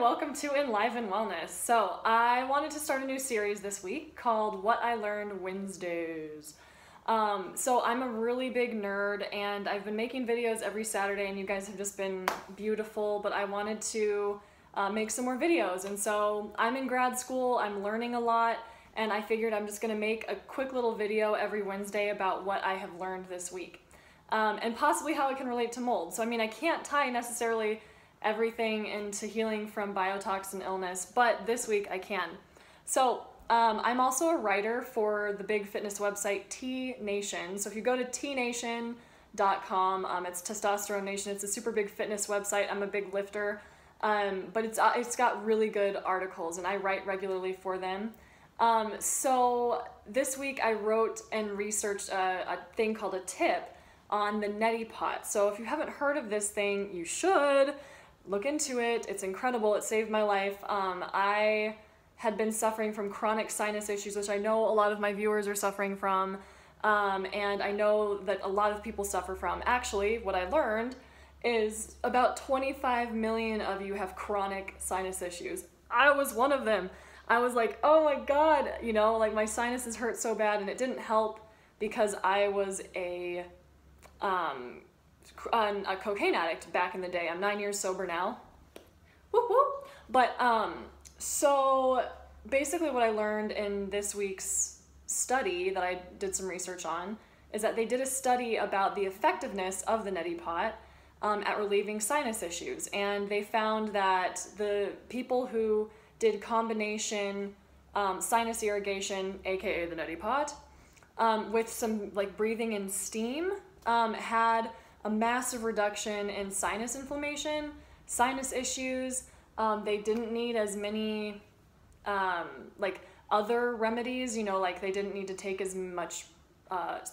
and welcome to Enliven Wellness. So I wanted to start a new series this week called What I Learned Wednesdays. So I'm a really big nerd and I've been making videos every Saturday and you guys have just been beautiful, but I wanted to make some more videos. And so I'm in grad school, I'm learning a lot, and I figured I'm just gonna make a quick little video every Wednesday about what I have learned this week. And possibly how it can relate to mold. So I mean, I can't tie necessarily everything into healing from biotoxin illness, but this week I can. So I'm also a writer for the big fitness website T Nation. So if you go to tnation.com, it's Testosterone Nation. It's a super big fitness website. I'm a big lifter, but it's got really good articles and I write regularly for them. So this week I wrote and researched a thing called a tip on the neti pot. So if you haven't heard of this thing, you should look into it. It's incredible. It saved my life. I had been suffering from chronic sinus issues, which I know a lot of my viewers are suffering from. And I know that a lot of people suffer from. Actually, what I learned is about 25 million of you have chronic sinus issues. I was one of them. I was like, oh my God, you know, like my sinuses hurt so bad, and it didn't help because I was a cocaine addict back in the day. I'm 9 years sober now. Whoop, whoop. But so basically what I learned in this week's study that I did some research on is that they did a study about the effectiveness of the neti pot at relieving sinus issues. And they found that the people who did combination sinus irrigation, AKA the neti pot, with some like breathing in steam, had a massive reduction in sinus inflammation, sinus issues. They didn't need as many like other remedies, you know, like they didn't need to take as much,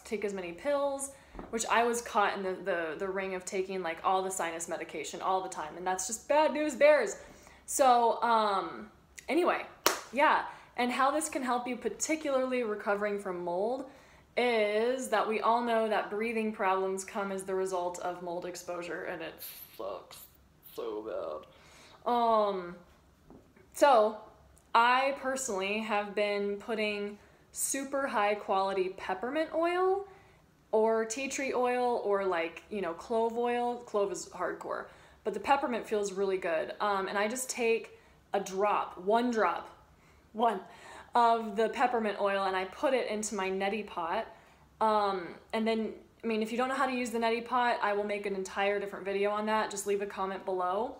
take as many pills, which I was caught in the ring of taking like all the sinus medication all the time, and that's just bad news bears. So anyway, yeah, and how this can help you particularly recovering from mold is that we all know that breathing problems come as the result of mold exposure, and it sucks so bad. So I personally have been putting super high quality peppermint oil or tea tree oil or like, you know, clove oil. Clove is hardcore, but the peppermint feels really good. And I just take a drop, one drop of the peppermint oil, and I put it into my neti pot. And then, I mean, if you don't know how to use the neti pot, I will make an entire different video on that. Just leave a comment below.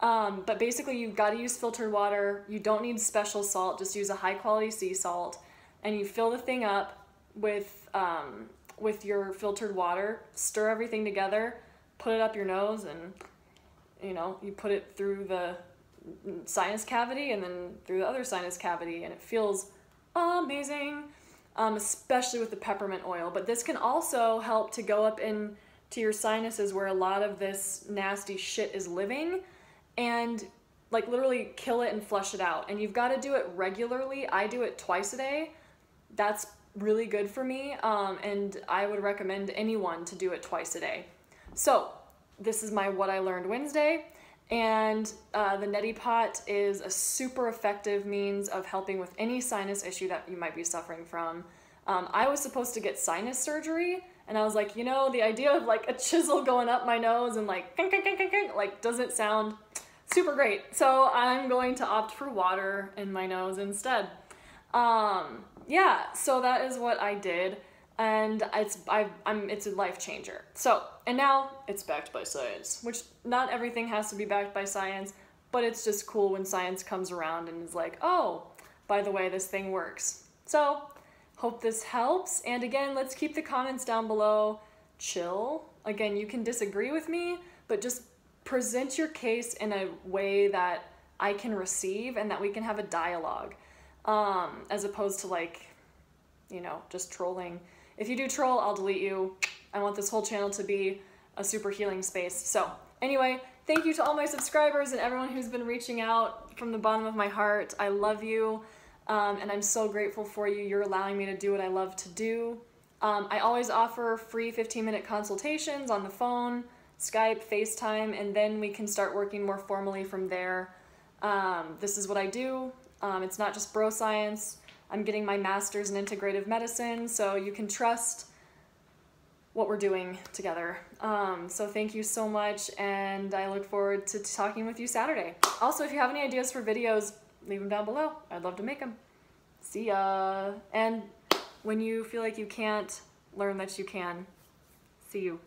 But basically you've got to use filtered water. You don't need special salt. Just use a high quality sea salt, and you fill the thing up with your filtered water, stir everything together, put it up your nose, and you know, you put it through the sinus cavity and then through the other sinus cavity, and it feels amazing, especially with the peppermint oil. But this can also help to go up into your sinuses where a lot of this nasty shit is living, and like literally kill it and flush it out. And you've got to do it regularly. I do it twice a day. That's really good for me, and I would recommend anyone to do it twice a day. So this is my What I Learned Wednesday. And the neti pot is a super effective means of helping with any sinus issue that you might be suffering from. I was supposed to get sinus surgery, and I was like, you know, the idea of like a chisel going up my nose and like kink, kink, kink, kink, like doesn't sound super great. So I'm going to opt for water in my nose instead. Yeah, so that is what I did, and it's a life changer. So, and now it's backed by science, which not everything has to be backed by science, but it's just cool when science comes around and is like, oh, by the way, this thing works. So hope this helps. And again, let's keep the comments down below chill. Again, you can disagree with me, but just present your case in a way that I can receive and that we can have a dialogue, as opposed to like, you know, just trolling. If you do troll, I'll delete you. I want this whole channel to be a super healing space. So anyway, thank you to all my subscribers and everyone who's been reaching out from the bottom of my heart. I love you, and I'm so grateful for you. You're allowing me to do what I love to do. I always offer free 15-minute consultations on the phone, Skype, FaceTime, and then we can start working more formally from there. This is what I do. It's not just bro science. I'm getting my master's in integrative medicine, so you can trust what we're doing together. So thank you so much, and I look forward to talking with you Saturday. Also, if you have any ideas for videos, leave them down below. I'd love to make them. See ya. And when you feel like you can't, learn that you can. See you.